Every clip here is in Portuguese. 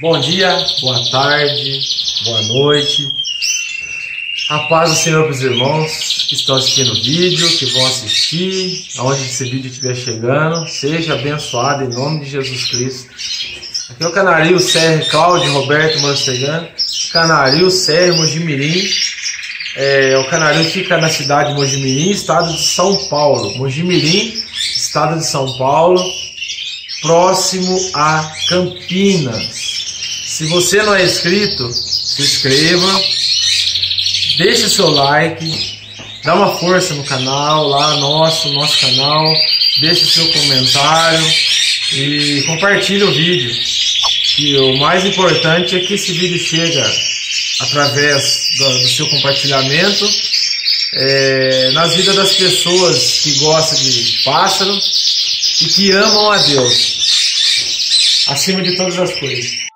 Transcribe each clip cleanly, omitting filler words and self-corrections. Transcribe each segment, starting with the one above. Bom dia, boa tarde, boa noite. A paz do Senhor para os irmãos que estão assistindo o vídeo, que vão assistir, aonde esse vídeo estiver chegando. Seja abençoado em nome de Jesus Cristo. Aqui é o Canaril CR Cláudio Roberto Mansegano, Canaril CR Mogi Mirim. O Canaril fica na cidade de Mogi Mirim, estado de São Paulo. Mogi Mirim, estado de São Paulo, próximo a Campinas. Se você não é inscrito, se inscreva, deixe o seu like, dá uma força no canal, lá nosso canal, deixe o seu comentário e compartilhe o vídeo. E o mais importante é que esse vídeo chega através do seu compartilhamento nas vidas das pessoas que gostam de pássaros e que amam a Deus acima de todas as coisas.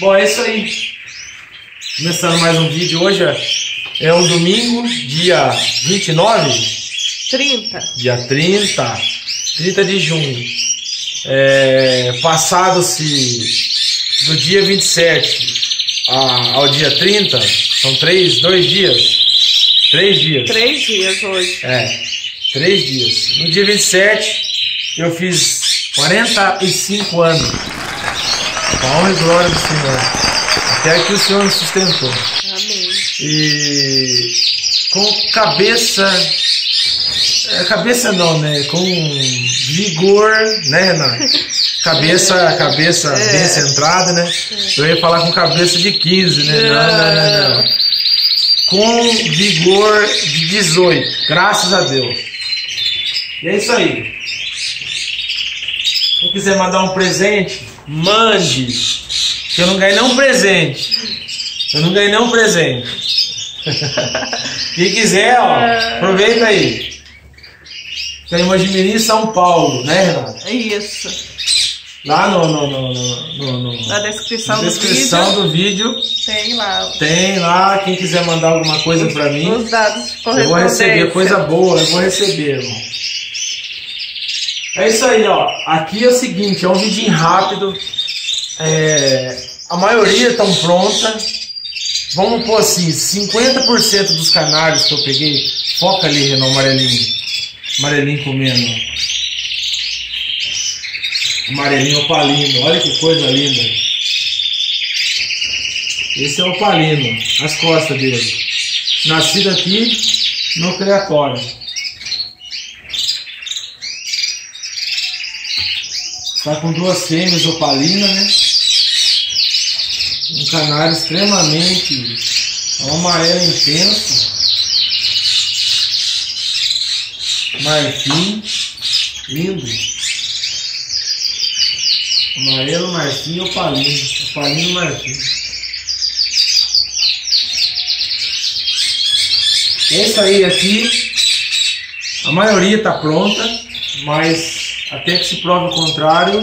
Bom, é isso aí, começando mais um vídeo. Hoje é um domingo, dia 29? 30. Dia 30 de junho, passado-se do dia 27 ao dia 30, são três dias hoje. 3 dias, no dia 27 eu fiz 45 anos. A honra e glória do Senhor. Até aqui o Senhor nos sustentou. Amém. E com cabeça não, né? Com vigor, né, Renata? Cabeça bem centrada, né? Eu ia falar com cabeça de 15, né? Não. Com vigor de 18. Graças a Deus. E é isso aí. Quem quiser mandar um presente, mande, que eu não ganhei nenhum presente. Quem quiser, ó, aproveita aí. Tem Mogi Mirim, São Paulo, né, Renata? É isso. Lá na descrição do vídeo tem lá, quem quiser mandar alguma coisa pra mim, os dados correspondentes. Eu vou receber coisa boa, irmão. É isso aí, ó. Aqui é o seguinte, é um vidinho rápido. A maioria estão pronta. Vamos pôr assim, 50% dos canários que eu peguei. Foca ali, Renan, amarelinho comendo. Amarelinho opalino, olha que coisa linda. Esse é o opalino, as costas dele. Nascido aqui no criatório. Tá com 2 fêmeas opalina, né? canário extremamente amarelo intenso, marfim, lindo, amarelo, marfim e opalinho marfim. Esse aí aqui, a maioria está pronta, mas até que se prove o contrário,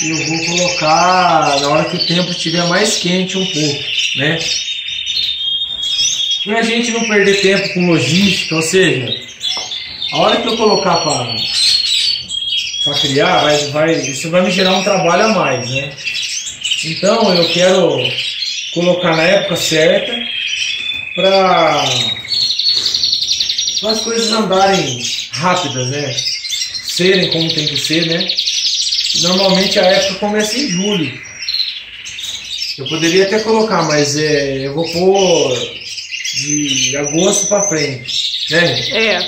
eu vou colocar na hora que o tempo estiver mais quente um pouco, né? Para a gente não perder tempo com logística, ou seja, a hora que eu colocar para criar, isso vai me gerar um trabalho a mais, né? Então eu quero colocar na época certa para as coisas andarem rápidas, né? Serem como tem que ser, né? Normalmente a época começa em julho. Eu poderia até colocar, mas eu vou pôr de agosto para frente, né? É.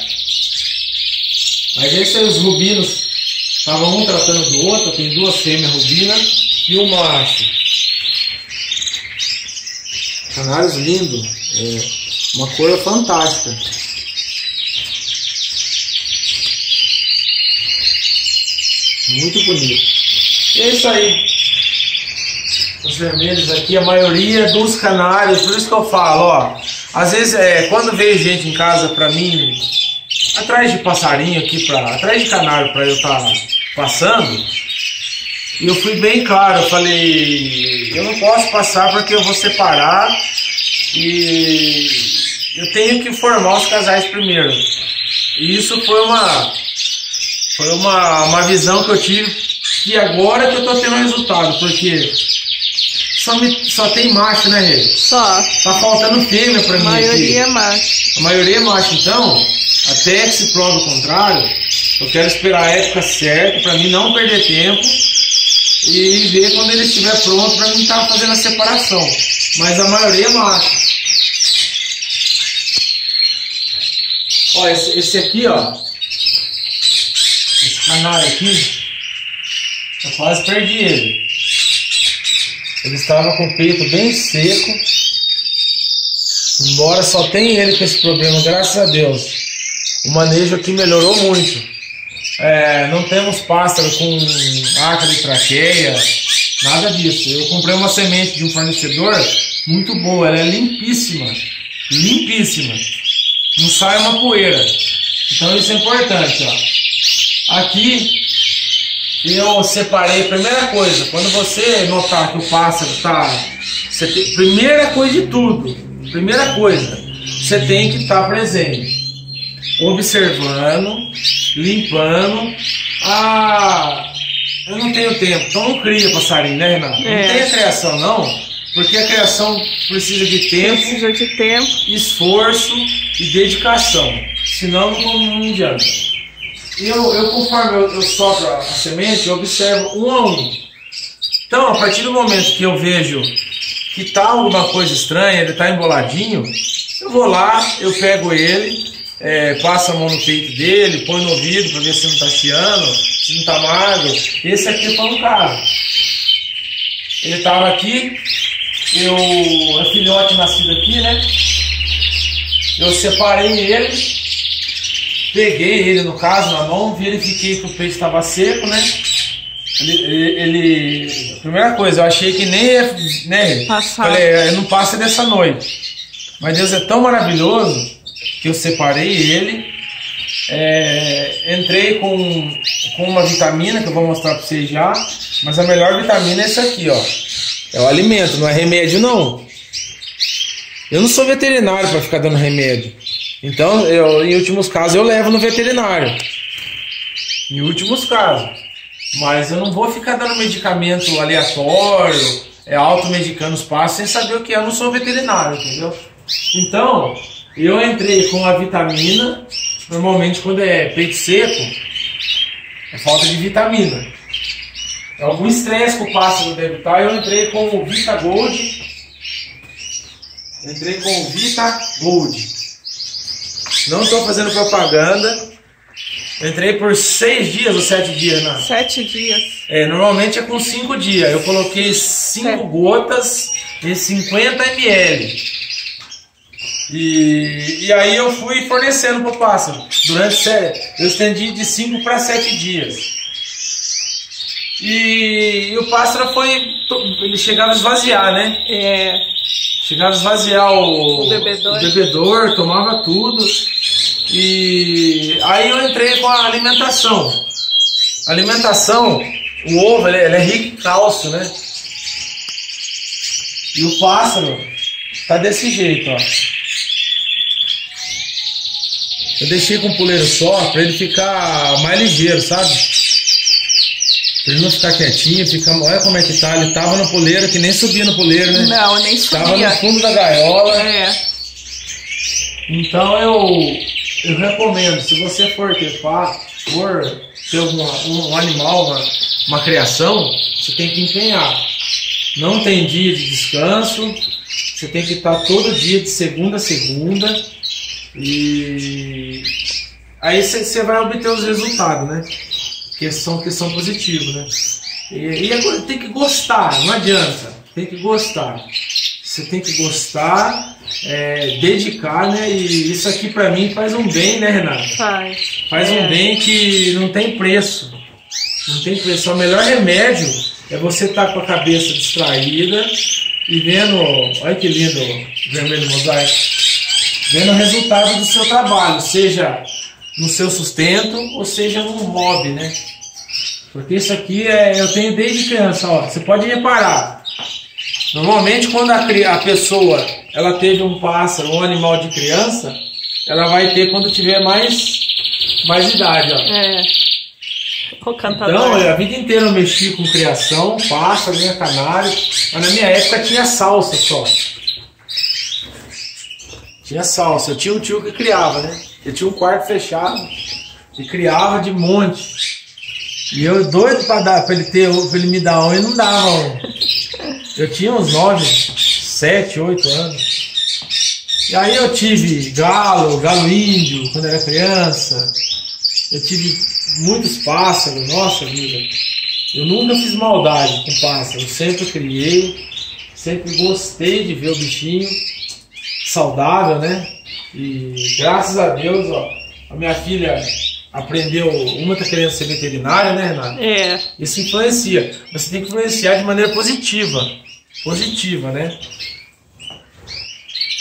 Mas esses aí, os rubinos estavam um tratando do outro. Tem duas fêmeas rubinas e um macho. Canários lindos, uma cor fantástica. Muito bonito. E é isso aí. Os vermelhos aqui, a maioria dos canários, por isso que eu falo, ó. Às vezes, quando veio gente em casa pra mim, atrás de passarinho aqui, atrás de canário pra eu estar passando, e eu fui bem claro, eu falei, eu não posso passar porque eu vou separar e eu tenho que formar os casais primeiro. E isso foi uma visão que eu tive, que agora que eu tô tendo resultado, porque só tem macho, né, Rê? Só. Tá faltando fêmea pra mim. A maioria é macho. A maioria é macho, então, até que se prova o contrário, eu quero esperar a época certa, pra mim não perder tempo, e ver quando ele estiver pronto pra mim estar fazendo a separação. Mas a maioria é macho. Ó, esse aqui, ó. Esse canário aqui, eu quase perdi ele. Ele estava com o peito bem seco, embora só tenha ele com esse problema, graças a Deus. O manejo aqui melhorou muito. Não temos pássaro com arca de traqueia, nada disso. Eu comprei uma semente de um fornecedor muito boa, ela é limpíssima, limpíssima. Não sai uma poeira, então isso é importante, ó. Aqui eu separei, primeira coisa, quando você notar que o pássaro primeira coisa, você tem que estar presente, observando, limpando. Eu não tenho tempo, então não cria passarinho, né, Renato? Não tem criação não, porque a criação precisa de tempo, esforço e dedicação, senão não adianta. Conforme eu sopro a semente, eu observo um a um. Então, a partir do momento que eu vejo que está alguma coisa estranha, ele está emboladinho, eu vou lá, eu pego ele, passo a mão no peito dele, põe no ouvido para ver se não está chiando, se não está magro. Esse aqui foi um caso. Ele estava aqui, é filhote nascido aqui, né? Eu separei ele. Peguei ele, no caso, na mão, verifiquei que o peito estava seco, né? Primeira coisa, eu achei que nem ia, né? Falei, não passa dessa noite. Mas Deus é tão maravilhoso que eu separei ele. Entrei com uma vitamina, que eu vou mostrar para vocês já. Mas a melhor vitamina é essa aqui, ó. É o alimento, não é remédio, não. Eu não sou veterinário para ficar dando remédio. Então, em últimos casos, eu levo no veterinário. Em últimos casos. Mas eu não vou ficar dando medicamento aleatório, automedicando os passos, sem saber o que é. Eu não sou veterinário, entendeu? Então, eu entrei com a vitamina. Normalmente, quando é peito seco, é falta de vitamina. É algum estresse que o pássaro deve estar. Eu entrei com o Vita Gold. Não estou fazendo propaganda. Entrei por 6 dias ou 7 dias, né? 7 dias. Normalmente é com 5 dias. Eu coloquei 5 gotas e 50 ml. E aí eu fui fornecendo para o pássaro. Durante eu estendi de 5 para 7 dias. E o pássaro foi... Ele chegava a esvaziar, né? É. Chegava a esvaziar o bebedor, tomava tudo. E aí eu entrei com a alimentação. A alimentação, o ovo, ele é rico em cálcio, né? E o pássaro tá desse jeito, ó. Eu deixei com um puleiro só para ele ficar mais ligeiro, sabe? Pra ele não ficar quietinho, fica... Olha como é que tá, ele tava no poleiro, que nem subia no poleiro, né? Não, nem subia. Tava no fundo da gaiola. É. Então eu recomendo, se você for ter um animal, uma criação, você tem que empenhar. Não tem dia de descanso, você tem que estar todo dia de segunda a segunda. E aí você vai obter os resultados, né? Questão positiva, né? E tem que gostar, não adianta. Tem que gostar. Você tem que gostar, dedicar, né? E isso aqui pra mim faz um bem, né, Renata? Faz um bem que não tem preço. Não tem preço. O melhor remédio é você estar com a cabeça distraída e vendo, olha que lindo, vermelho mosaico. Vendo o resultado do seu trabalho, seja no seu sustento, ou seja num hobby, né? Porque isso aqui eu tenho desde criança, ó. Você pode reparar. Normalmente quando a pessoa ela teve um pássaro, um animal de criança, ela vai ter quando tiver mais idade, ó. É. Então, a vida inteira eu mexi com criação, pássaro, minha canário, mas na minha época tinha salsa só. Tinha salsa. Eu tinha um tio que criava, né? Eu tinha um quarto fechado e criava de monte. E eu doido pra ele me dar um e não dava um. Eu tinha uns 7, 8 anos. E aí eu tive galo índio quando era criança. Eu tive muitos pássaros, nossa vida. Eu nunca fiz maldade com pássaro, eu sempre criei, sempre gostei de ver o bichinho saudável, né? E graças a Deus, ó, a minha filha aprendeu, uma tá querendo ser veterinária, né, Renata? É. Isso influencia, mas você tem que influenciar de maneira positiva, né?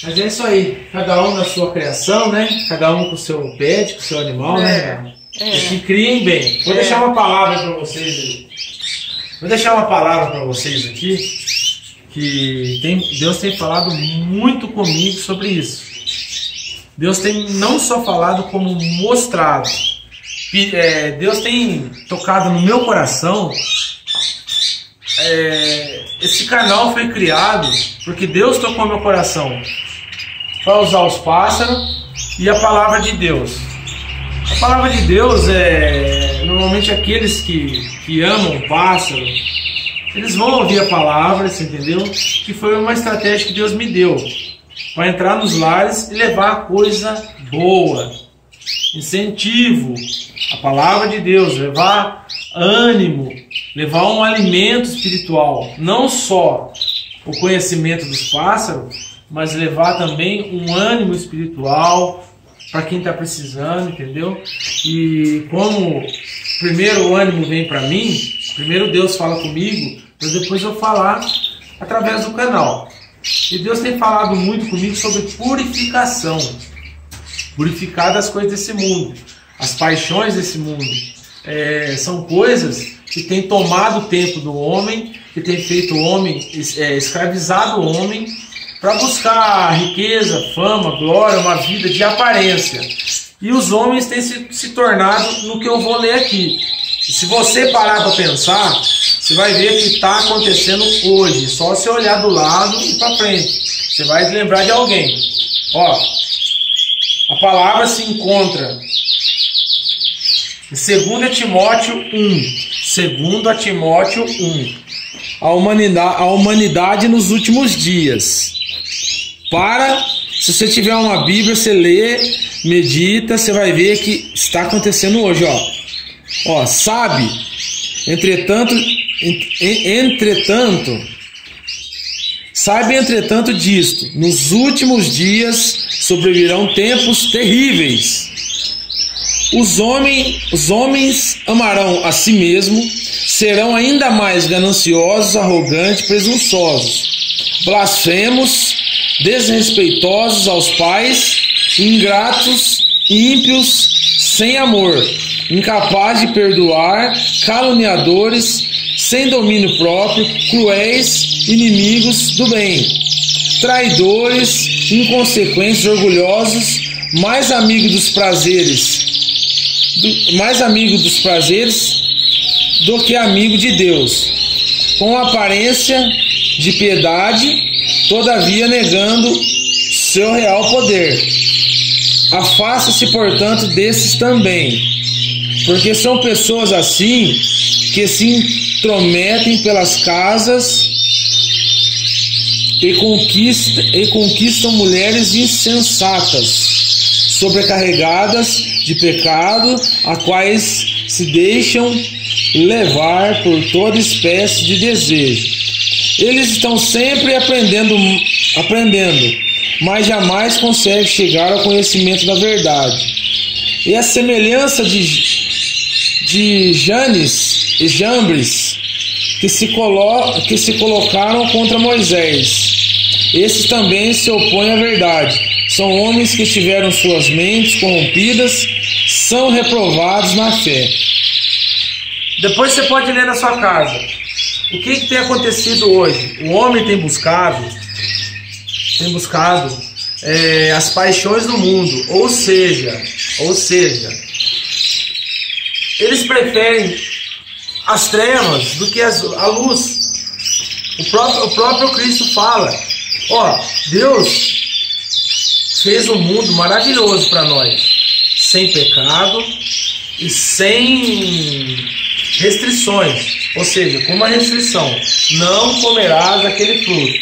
Mas é isso aí, cada um na sua criação, né? Cada um com o seu pet, com o seu animal, né? E que criem bem. Vou deixar uma palavra para vocês. Vou deixar uma palavra para vocês aqui, que Deus tem falado muito comigo sobre isso. Deus tem não só falado, como mostrado. Deus tem tocado no meu coração. Esse canal foi criado porque Deus tocou meu coração para usar os pássaros e a palavra de Deus. A palavra de Deus é... Normalmente aqueles que amam o pássaro, eles vão ouvir a palavra, você entendeu? Que foi uma estratégia que Deus me deu. Vai entrar nos lares e levar coisa boa, incentivo, a palavra de Deus, levar ânimo, levar um alimento espiritual, não só o conhecimento dos pássaros, mas levar também um ânimo espiritual para quem está precisando, entendeu? E como primeiro o ânimo vem para mim, primeiro Deus fala comigo, mas depois eu falar através do canal. E Deus tem falado muito comigo sobre purificação. Purificar das coisas desse mundo. As paixões desse mundo. São coisas que tem tomado o tempo do homem, que tem feito o homem, escravizado o homem, para buscar riqueza, fama, glória, uma vida de aparência. E os homens têm se tornado no que eu vou ler aqui. E se você parar para pensar, você vai ver que está acontecendo hoje. Só se olhar do lado e para frente, você vai lembrar de alguém. Ó, a palavra se encontra em 2 Timóteo 1. 2 Timóteo 1. A humanidade nos últimos dias. Se você tiver uma Bíblia, você lê, medita, você vai ver que está acontecendo hoje, ó. Ó, sabe? Entretanto, Saiba, entretanto, disto: nos últimos dias sobrevirão tempos terríveis. Os homens amarão a si mesmo, serão ainda mais gananciosos, arrogantes, presunçosos, blasfemos, desrespeitosos aos pais, ingratos, ímpios, sem amor, incapazes de perdoar, caluniadores, sem domínio próprio, cruéis, inimigos do bem, traidores, inconsequentes, orgulhosos, mais amigo dos prazeres do que amigo de Deus, com aparência de piedade, todavia negando seu real poder. Afasta-se, portanto, desses também, porque são pessoas assim que se intrometem pelas casas e conquistam mulheres insensatas, sobrecarregadas de pecado, a quais se deixam levar por toda espécie de desejo. Eles estão sempre aprendendo, mas jamais conseguem chegar ao conhecimento da verdade. E a semelhança de Jannes e Jambres, que se colocaram contra Moisés, esses também se opõem à verdade. São homens que tiveram suas mentes corrompidas, são reprovados na fé. Depois você pode ler na sua casa. O que tem acontecido hoje? O homem tem buscado as paixões do mundo. Ou seja, eles preferem as trevas do que a luz. O próprio Cristo fala: Deus fez um mundo maravilhoso para nós, sem pecado e sem restrições, ou seja, com uma restrição: não comerás aquele fruto.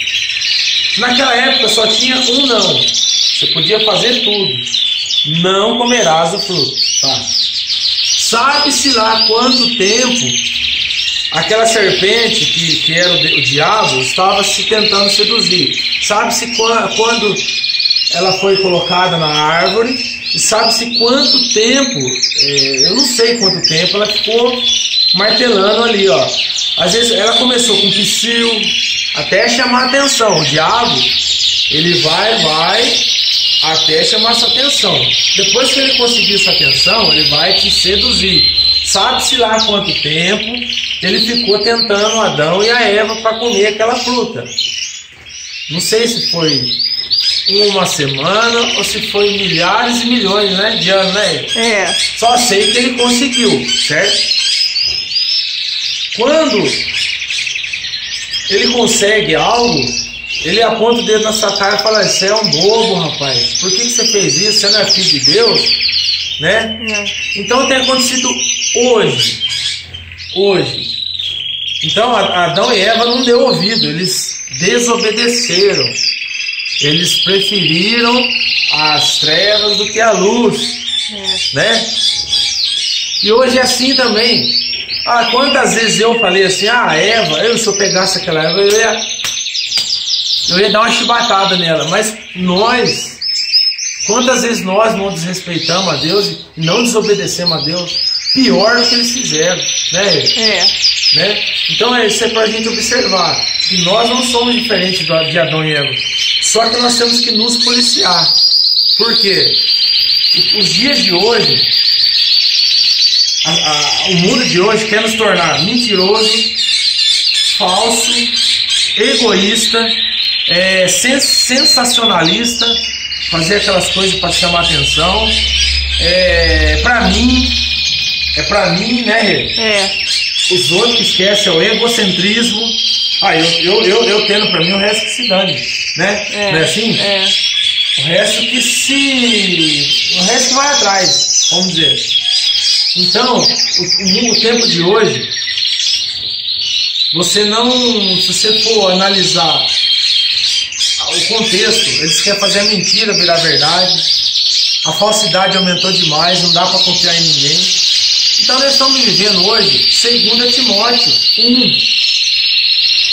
Naquela época só tinha um não, você podia fazer tudo: não comerás o fruto, tá? Sabe-se lá quanto tempo aquela serpente que era o diabo estava se tentando seduzir. Sabe-se quando ela foi colocada na árvore, e sabe-se quanto tempo, eu não sei quanto tempo, ela ficou martelando ali, Às vezes ela começou com psiu, até chamar a atenção. O diabo, ele vai até chamar sua atenção. Depois que ele conseguir sua atenção, ele vai te seduzir. Sabe-se lá quanto tempo ele ficou tentando Adão e a Eva para comer aquela fruta. Não sei se foi uma semana ou se foi milhares e milhões, né, de anos, né? É. Só sei que ele conseguiu, certo? Quando ele consegue algo, ele aponta o dedo na sua cara e fala: você é um bobo, rapaz. Por que você fez isso? Você não é filho de Deus, né? É. Então tem acontecido hoje. Então Adão e Eva não deu ouvido, eles desobedeceram. Eles preferiram as trevas do que a luz, né? E hoje é assim também. Quantas vezes eu falei assim: Eva, se eu pegasse aquela Eva, eu ia dar uma chibatada nela. Mas nós, quantas vezes nós não desrespeitamos a Deus e não desobedecemos a Deus? Pior do que eles fizeram, né? Né? Então isso é para a gente observar que nós não somos diferentes de Adão e Eva, só que nós temos que nos policiar. Por quê? Os dias de hoje, o mundo de hoje quer nos tornar mentiroso, falso, egoísta, sensacionalista, fazer aquelas coisas para chamar atenção, é pra mim, né? Os outros que esquecem é o egocentrismo. Eu tendo pra mim, o resto que se dane, né? Não é assim? O resto que vai atrás, vamos dizer. Então, o tempo de hoje, se você for analisar o contexto, eles querem fazer a mentira virar verdade, a falsidade aumentou demais, não dá pra confiar em ninguém. Então nós estamos vivendo hoje 2 Timóteo 1.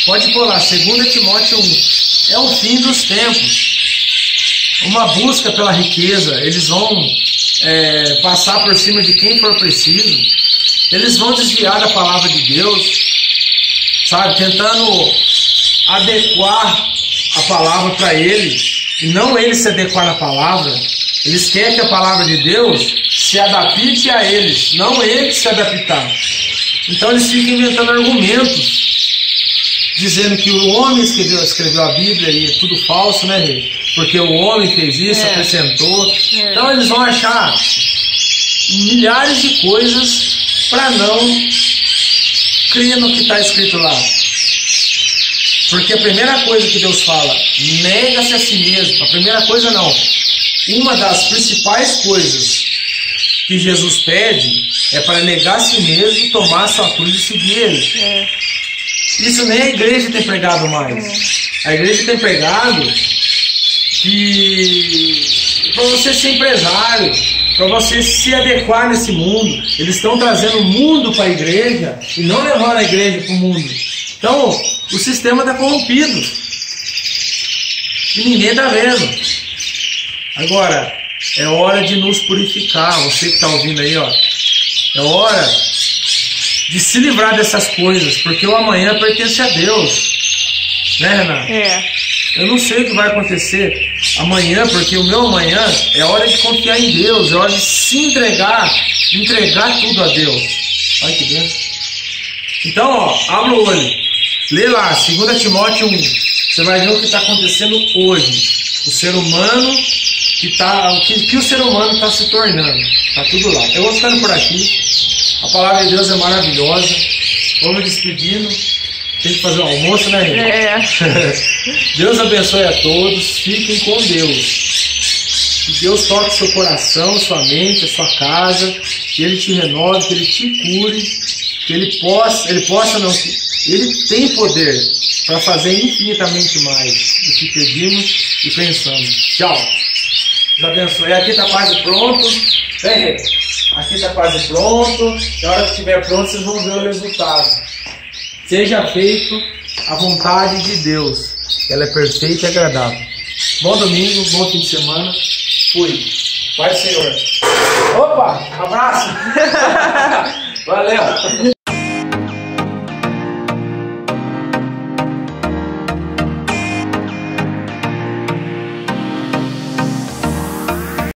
Pode pôr lá, 2 Timóteo 1. é o fim dos tempos. Uma busca pela riqueza, eles vão passar por cima de quem for preciso, eles vão desviar da palavra de Deus, sabe, tentando adequar a palavra para eles, e não eles se adequar à palavra. Eles querem que a palavra de Deus se adapte a eles, não eles se adaptar. Então eles ficam inventando argumentos, dizendo que o homem escreveu a Bíblia e é tudo falso, né, rei? Porque o homem fez isso, acrescentou. Então eles vão achar milhares de coisas para não crer no que está escrito lá. Porque a primeira coisa que Deus fala, nega-se a si mesmo. A primeira coisa não. Uma das principais coisas que Jesus pede é para negar a si mesmo, tomar sua cruz e seguir ele. Isso nem a igreja tem pregado mais. A igreja tem pregado que para você ser empresário, para você se adequar nesse mundo, eles estão trazendo o mundo para a igreja e não levando a igreja para o mundo. Então, o sistema está corrompido e ninguém está vendo. Agora, é hora de nos purificar. Você que está ouvindo aí, ó, é hora de se livrar dessas coisas, porque o amanhã pertence a Deus, né, Renata? Eu não sei o que vai acontecer amanhã, porque o meu amanhã é hora de confiar em Deus, é hora de se entregar tudo a Deus. Olha que bênção. Então, ó, abre o olho, lê lá, 2 Timóteo 1, você vai ver o que está acontecendo hoje, o ser humano que o ser humano está se tornando, está tudo lá. Eu vou ficando por aqui. A palavra de Deus é maravilhosa. Vou me despedindo. Tem que fazer um almoço, né, gente? Deus abençoe a todos. Fiquem com Deus. Que Deus toque seu coração, sua mente, a sua casa. Que Ele te renove, que Ele te cure. Que Ele tem poder para fazer infinitamente mais do que pedimos e pensamos. Tchau. Deus abençoe. Aqui está quase pronto. Vem, gente. Aqui está quase pronto. Na hora que estiver pronto, vocês vão ver o resultado. Seja feito a vontade de Deus. Ela é perfeita e agradável. Bom domingo, bom fim de semana. Fui. Vai, Senhor. Opa! Abraço! Valeu!